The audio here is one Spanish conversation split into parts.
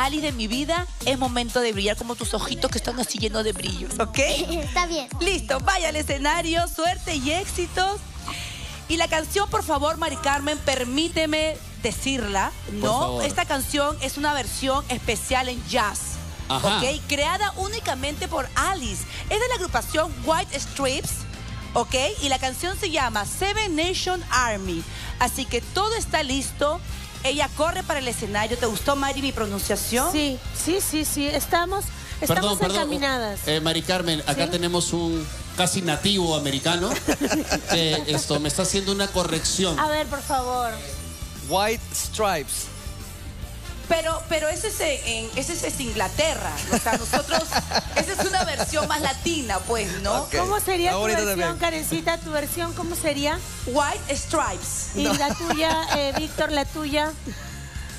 Alice de mi vida, es momento de brillar como tus ojitos que están así llenos de brillos, ¿ok? Está bien. Listo, vaya al escenario, suerte y éxitos. Y la canción, por favor, Mari Carmen, permíteme decirla, ¿no? Esta canción es una versión especial en jazz, ¿ok? Creada únicamente por Alice. Es de la agrupación White Stripes, ¿ok? Y la canción se llama Seven Nation Army. Así que todo está listo. Ella corre para el escenario. ¿Te gustó, Mari, mi pronunciación? Sí, sí, sí, sí. Estamos encaminadas. Mari Carmen, acá tenemos un casi nativo americano que me está haciendo una corrección. A ver, por favor. White Stripes. Pero ese es Inglaterra. O sea, nosotros... Esa es una versión más latina, pues, ¿no? Okay. ¿Cómo sería tu versión, Karencita? ¿Tu versión cómo sería? White Stripes. ¿Y la tuya, Víctor, la tuya?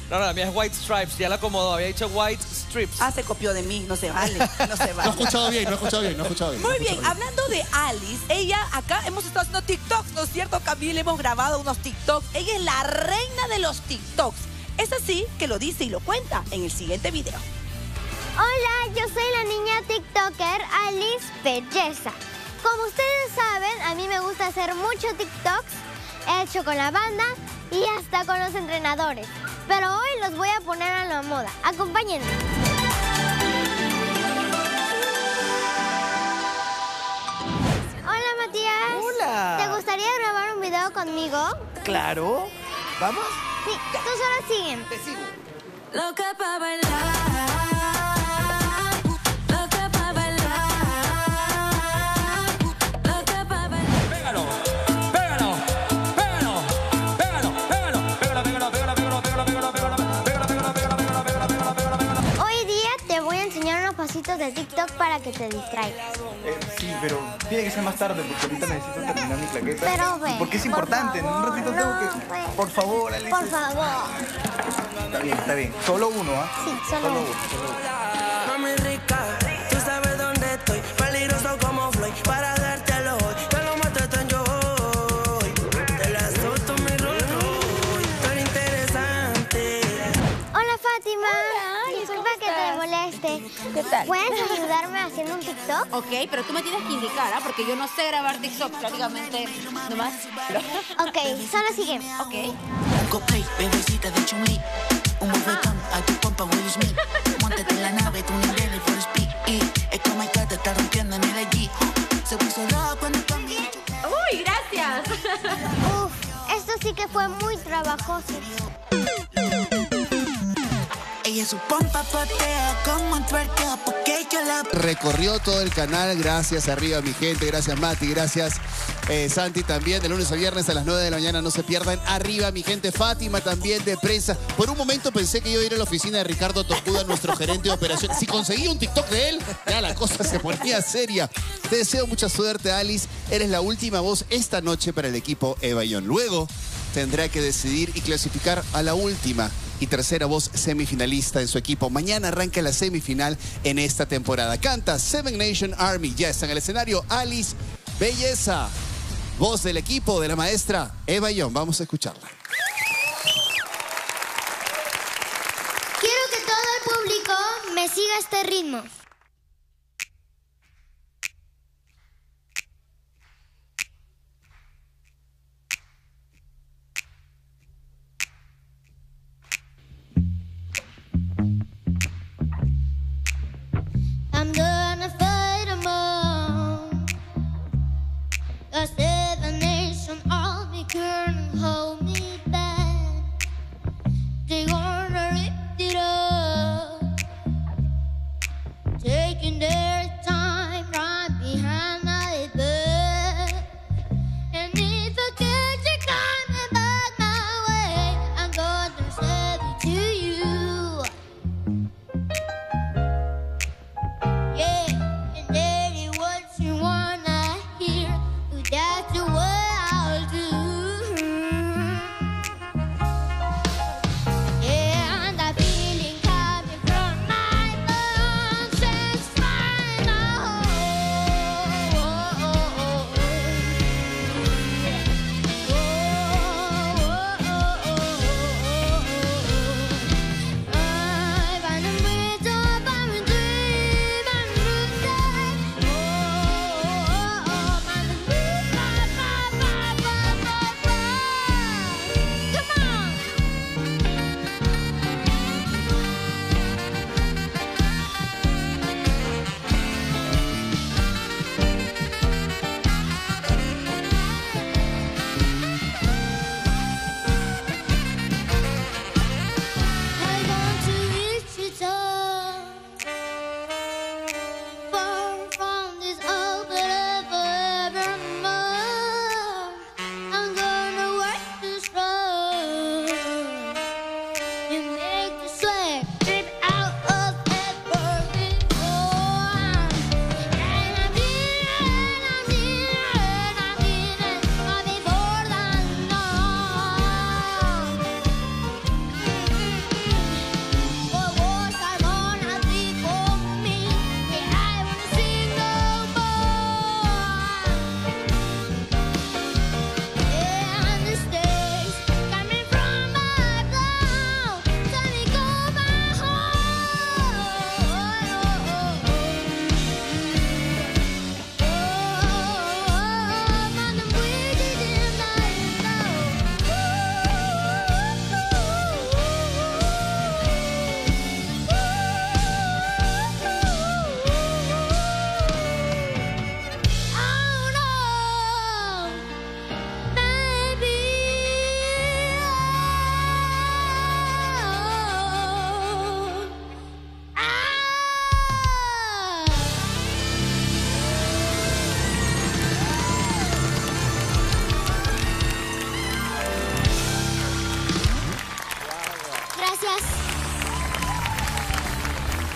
No, la mía es White Stripes. Ya la acomodó. Había dicho White Stripes. Ah, se copió de mí. No se vale. No se vale. No he escuchado bien. Muy bien. Hablando de Alice, ella acá hemos estado haciendo TikToks, ¿no es cierto, Camila? Hemos grabado unos TikToks. Ella es la reina de los TikToks. Es así que lo dice y lo cuenta en el siguiente video. Hola, yo soy la niña TikToker Alice Belleza. Como ustedes saben, a mí me gusta hacer muchos TikToks. He hecho con la banda y hasta con los entrenadores. Pero hoy los voy a poner a la moda. Acompáñenme. Hola, Matías. Hola. ¿Te gustaría grabar un video conmigo? Claro. ¿Vamos? Sí, ya. Tú solo siguen. Te sigo. Loca pa' bailar, loca pa' bailar, loca pa' bailar. Pégalo, pégalo, pégalo, pégalo, pégalo, pégalo, pégalo, pégalo, pégalo, pégalo, pégalo, pégalo, pégalo, pégalo, pégalo, pégalo, pégalo. Hoy día te voy a enseñar unos pasitos de TikTok para que te distraigas. Sí, pero tiene que ser más tarde porque ahorita necesito terminar mi claqueta. Pero ve, porque es importante, en un ratito tengo que... Pues, por favor, Alice. Por favor. Está bien, está bien. Solo uno, ¿ah? Sí, solo uno. Mami rica, tú sabes dónde estoy. Peligroso como Floyd, para dártelo hoy. Te lo mato tan yo hoy. Te la suelto mi rollo. Tan interesante. Hola, Fátima. Disculpa que te moleste. ¿Qué tal? ¿Puedes ayudarme haciendo un TikTok? Ok, pero tú me tienes que indicar, ¿ah? Porque yo no sé grabar TikTok prácticamente nomás. Ok, solo sigue. Ok. Uy, gracias. Uf, esto sí que fue muy trabajoso. Recorrió todo el canal, gracias arriba mi gente, gracias Mati, gracias Santi también, de lunes a viernes a las 9 de la mañana, no se pierdan, arriba mi gente. Fátima también de prensa, por un momento pensé que iba a ir a la oficina de Ricardo Tocuda, nuestro gerente de operaciones, si conseguía un TikTok de él, ya la cosa se ponía seria. Te deseo mucha suerte, Alice, eres la última voz esta noche para el equipo Eva Young, luego tendrá que decidir y clasificar a la última y tercera voz semifinalista de su equipo. Mañana arranca la semifinal en esta temporada. Canta Seven Nation Army. Ya está en el escenario Alice Belleza. Voz del equipo de la maestra Eva Young. Vamos a escucharla. Quiero que todo el público me siga este ritmo.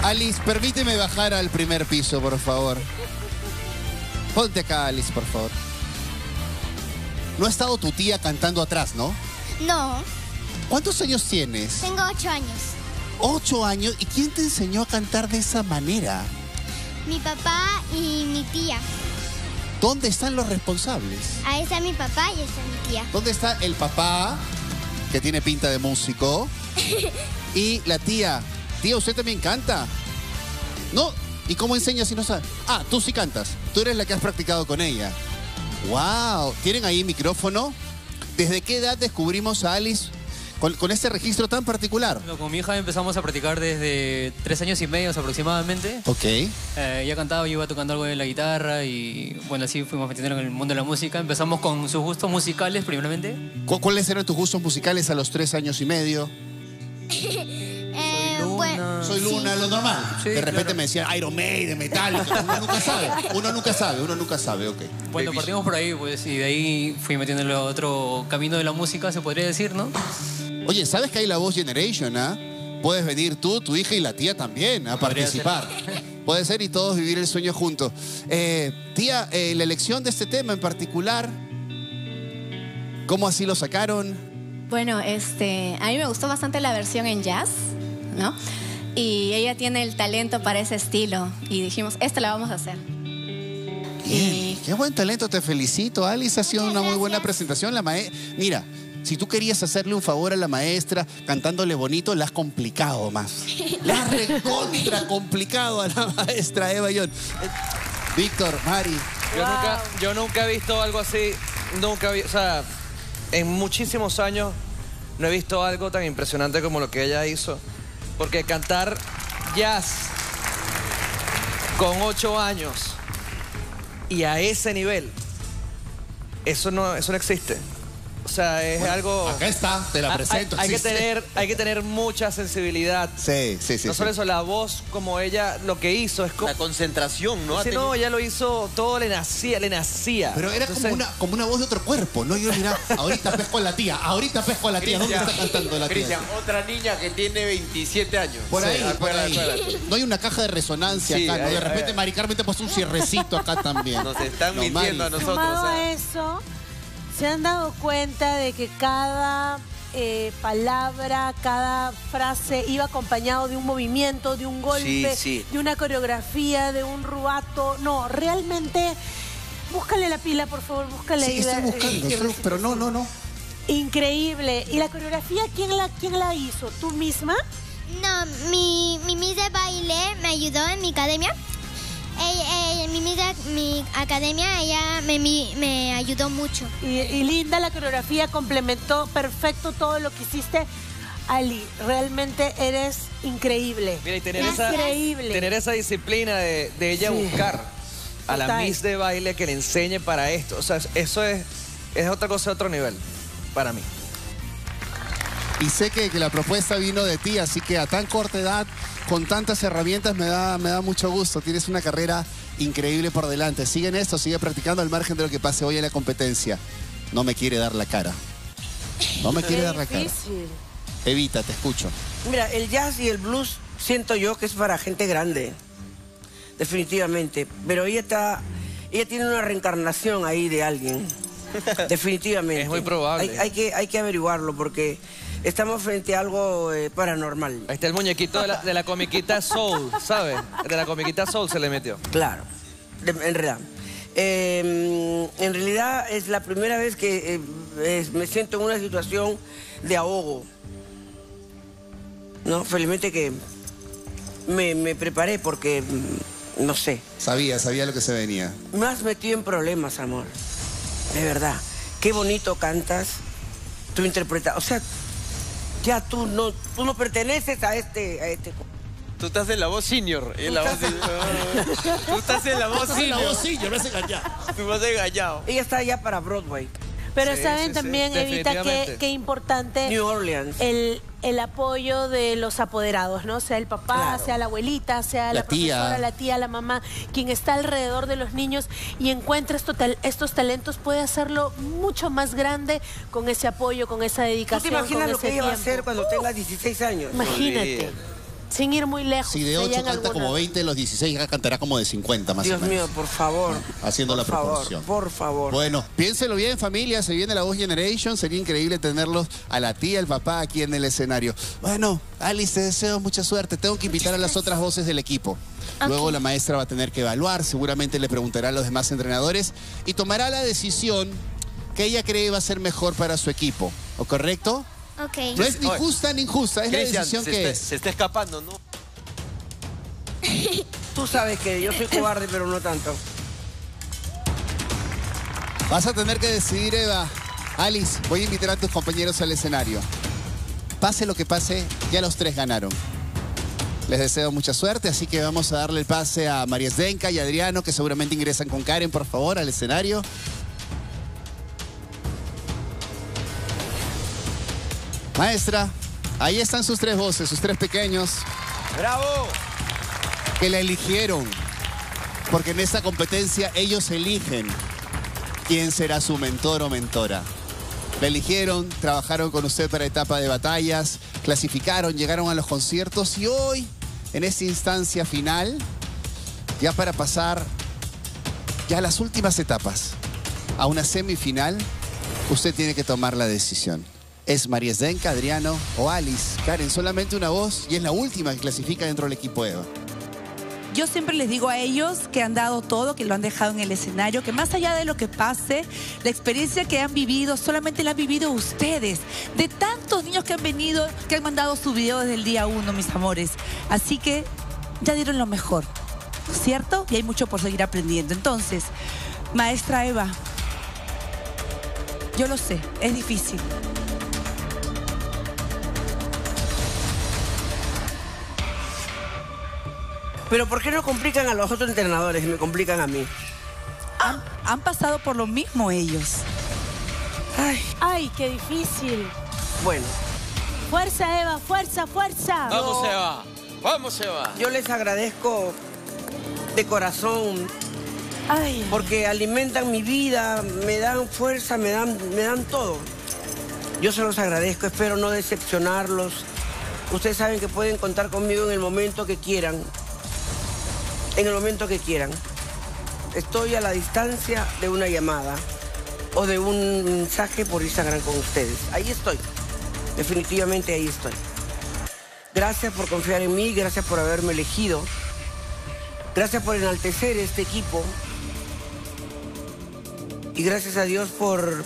Alice, permíteme bajar al primer piso, por favor. Ponte acá, Alice, por favor. No ha estado tu tía cantando atrás, ¿no? No. ¿Cuántos años tienes? Tengo 8 años. 8 años. ¿Y quién te enseñó a cantar de esa manera? Mi papá y mi tía. ¿Dónde están los responsables? Ahí está mi papá y ahí está mi tía. ¿Dónde está el papá, que tiene pinta de músico? Y la tía. Tía, ¿usted también canta? No. ¿Y cómo enseña si no sabe? Ah, tú sí cantas. Tú eres la que has practicado con ella. ¡Wow! ¿Tienen ahí micrófono? ¿Desde qué edad descubrimos a Alice con este registro tan particular? Bueno, con mi hija empezamos a practicar desde 3 años y medio aproximadamente. Ok. Ya cantaba, yo iba tocando algo de la guitarra y bueno, así fuimos metiendo en el mundo de la música. Empezamos con sus gustos musicales primeramente. ¿Cuáles eran tus gustos musicales a los 3 años y medio? Soy Luna, sí. Lo normal. Sí, de repente claro. Me decían Iron Maiden, Metallica. Uno nunca sabe, ok. Bueno, partimos por ahí, pues, y de ahí fui metiéndole a otro camino de la música, se podría decir, ¿no? Oye, ¿sabes que hay La Voz Generation, ah? Puedes venir tú, tu hija y la tía también a participar. Puede ser y todos vivir el sueño juntos. Tía, la elección de este tema en particular, ¿cómo así lo sacaron? Bueno, a mí me gustó bastante la versión en jazz, ¿no? Y ella tiene el talento para ese estilo. Y dijimos, esta la vamos a hacer. Bien, qué buen talento, te felicito, Alice. Ha sido una muy buena presentación. Mira, si tú querías hacerle un favor a la maestra cantándole bonito, la has complicado más. La has recontra complicado a la maestra Eva Young. Víctor, Mari. Yo nunca he visto algo así. Nunca, o sea, en muchísimos años no he visto algo tan impresionante como lo que ella hizo. Porque cantar jazz con 8 años y a ese nivel, eso no existe. O sea, es bueno, algo... Acá está, te la presento. Hay que tener mucha sensibilidad. Sí. No solo eso, la voz como ella lo que hizo es como... La concentración, ¿no? Sí, no, ella lo hizo todo, le nacía. Pero era como una voz de otro cuerpo, ¿no? Yo miraba, ahorita pesco a la tía, Christian, ¿dónde está cantando la tía? Christian, otra niña que tiene 27 años. Por ahí. No hay una caja de resonancia acá, ¿no? De repente, Mari Carmen, te puso un cierrecito acá también. Nos están mintiendo a nosotros. Eso... ¿Se han dado cuenta de que cada palabra, cada frase iba acompañado de un movimiento, de un golpe, de una coreografía, de un rubato? No, realmente, búscale la pila, por favor, búscale. Sí, estoy buscando, pero no. Increíble. ¿Y la coreografía quién la hizo? ¿Tú misma? No, mi miss de baile me ayudó en mi academia. Mi academia, ella me ayudó mucho. Y linda la coreografía, complementó perfecto todo lo que hiciste. Ali, realmente eres increíble. Mira, y tener esa disciplina de ella buscar a la miss de baile que le enseñe para esto. O sea, eso es otra cosa, otro nivel para mí. Y sé que la propuesta vino de ti, así que a tan corta edad, con tantas herramientas, me da mucho gusto. Tienes una carrera increíble por delante. Sigue en esto, sigue practicando al margen de lo que pase hoy en la competencia. No me quiere dar la cara. Qué difícil. Evita, te escucho. Mira, el jazz y el blues siento yo que es para gente grande. Definitivamente. Pero ella tiene una reencarnación ahí de alguien. Definitivamente. Es muy probable. Hay que averiguarlo porque... Estamos frente a algo paranormal. Ahí está el muñequito de la comiquita Soul, ¿sabes? De la comiquita Soul se le metió. Claro, en realidad es la primera vez que me siento en una situación de ahogo. No, felizmente que me preparé porque, no sé. Sabía lo que se venía. Me has metido en problemas, amor. De verdad. Qué bonito cantas, tú interpretas, o sea... Ya tú no perteneces a este. Tú estás en La Voz Senior. Tú estás en La Voz Senior. La Voz Senior, me has engañado. Tú me has engañado. Ella está allá para Broadway. Pero saben también, Evita, qué importante... New Orleans. El apoyo de los apoderados, ¿no? Sea el papá, sea la abuelita, sea la profesora, la tía, la mamá, quien está alrededor de los niños y encuentra estos talentos, puede hacerlo mucho más grande con ese apoyo, con esa dedicación. ¿Tú te imaginas lo que ella va a hacer cuando tenga 16 años? Imagínate. sin ir muy lejos. Si de 8 canta como 20, los 16 ya cantará como de 50 más o menos. Dios mío, por favor. Haciendo la proporción. Por favor. Bueno, piénselo bien, familia. Se viene La Voz Generation. Sería increíble tenerlos a la tía, al papá aquí en el escenario. Bueno, Alice, te deseo mucha suerte. Tengo que invitar a las otras voces del equipo. Luego la maestra va a tener que evaluar, seguramente le preguntará a los demás entrenadores y tomará la decisión que ella cree va a ser mejor para su equipo, ¿o correcto? Ok. No es ni justa ni injusta, es Christian, la decisión que es. Se está escapando, ¿no? Tú sabes que yo soy cobarde, pero no tanto. Vas a tener que decidir, Eva. Alice, voy a invitar a tus compañeros al escenario. Pase lo que pase, ya los tres ganaron. Les deseo mucha suerte, así que vamos a darle el pase a María Zdenka y Adriano, que seguramente ingresan con Karen, por favor, al escenario. Maestra, ahí están sus tres voces, sus tres pequeños. ¡Bravo! Que la eligieron, porque en esta competencia ellos eligen quién será su mentor o mentora. La eligieron, trabajaron con usted para etapa de batallas, clasificaron, llegaron a los conciertos y hoy, en esta instancia final, ya para pasar ya a las últimas etapas, a una semifinal, usted tiene que tomar la decisión. ¿Es María Zdenka, Adriano o Alice? Karen, solamente una voz y es la última que clasifica dentro del equipo Eva. Yo siempre les digo a ellos que han dado todo, que lo han dejado en el escenario, que más allá de lo que pase, la experiencia que han vivido, solamente la han vivido ustedes. De tantos niños que han venido, que han mandado su video desde el día 1, mis amores. Así que ya dieron lo mejor, ¿cierto? Y hay mucho por seguir aprendiendo. Entonces, maestra Eva, yo lo sé, es difícil. Pero ¿por qué no complican a los otros entrenadores y me complican a mí? Han pasado por lo mismo ellos. Ay, qué difícil. Bueno. Fuerza, Eva, fuerza, fuerza. Vamos, Eva. Vamos, Eva. Yo les agradezco de corazón. Ay. Porque alimentan mi vida, me dan fuerza, me dan todo. Yo se los agradezco, espero no decepcionarlos. Ustedes saben que pueden contar conmigo en el momento que quieran. En el momento que quieran. Estoy a la distancia de una llamada o de un mensaje por Instagram con ustedes. Ahí estoy. Definitivamente ahí estoy. Gracias por confiar en mí, gracias por haberme elegido. Gracias por enaltecer este equipo. Y gracias a Dios por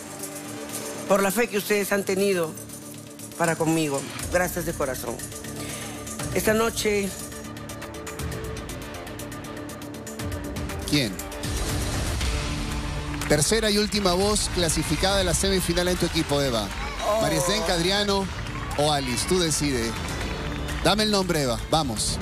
la fe que ustedes han tenido para conmigo. Gracias de corazón. Esta noche... ¿Quién? Tercera y última voz clasificada a la semifinal en tu equipo, Eva. María Zdenka, Adriano o Alice. Tú decides. Dame el nombre, Eva. Vamos.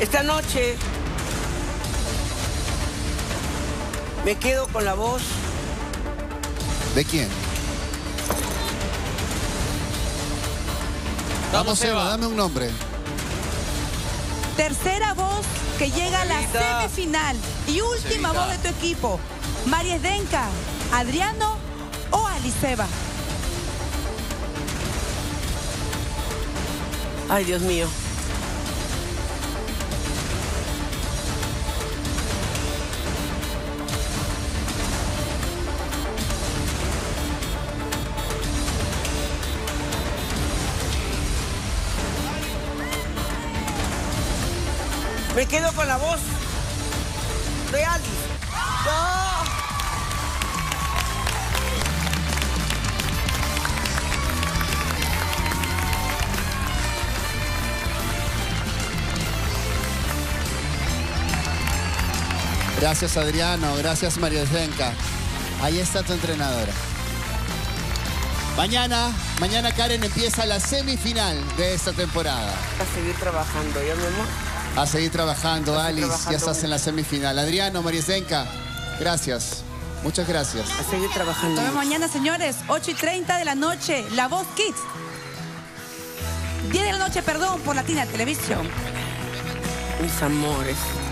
Esta noche me quedo con la voz. ¿De quién? Vamos, Eva, dame un nombre. Tercera voz que llega a la semifinal y última voz de tu equipo. María Zdenka, Adriano o Alice Eva. Ay, Dios mío. Me quedo con la voz de Alice. ¡Oh! Gracias, Adriano. Gracias, María Zdenka. Ahí está tu entrenadora. Mañana Karen empieza la semifinal de esta temporada. A seguir trabajando, ¿ya, mi amor? A seguir trabajando, Alice. Ya estás en la semifinal. Adriano, María Zdenka, gracias. Muchas gracias. A seguir trabajando. Nos vemos mañana, señores. 8:30 de la noche. La Voz Kids. 10 de la noche, perdón, por Latina Televisión. Mis amores.